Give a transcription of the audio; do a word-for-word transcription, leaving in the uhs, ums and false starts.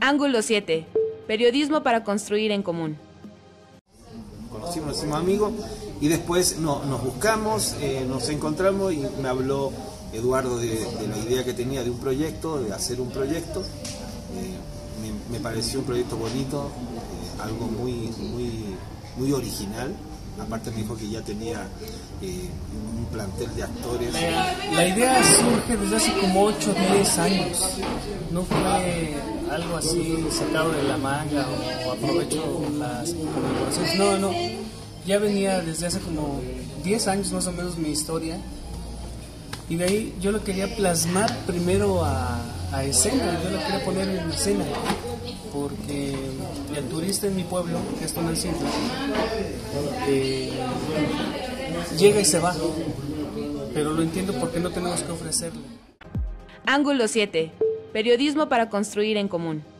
Ángulo siete. Periodismo para construir en común. Conocimos a nuestro amigo y después no, nos buscamos, eh, nos encontramos y me habló Eduardo de, de la idea que tenía de un proyecto, de hacer un proyecto. Eh, me, me pareció un proyecto bonito, eh, algo muy, muy, muy original. Aparte me dijo que ya tenía eh, un plantel de actores. La idea surge desde hace como ocho o diez años. No fue algo así sacado de la manga o, o aprovecho las colaboraciones. No, no. Ya venía desde hace como diez años más o menos mi historia. Y de ahí yo lo quería plasmar primero a, a escena. Yo lo quería poner en escena. Porque el turista en mi pueblo, que es Tonantzintla, eh, llega y se va, pero lo entiendo porque no tenemos que ofrecerle. Ángulo siete, periodismo para construir en común.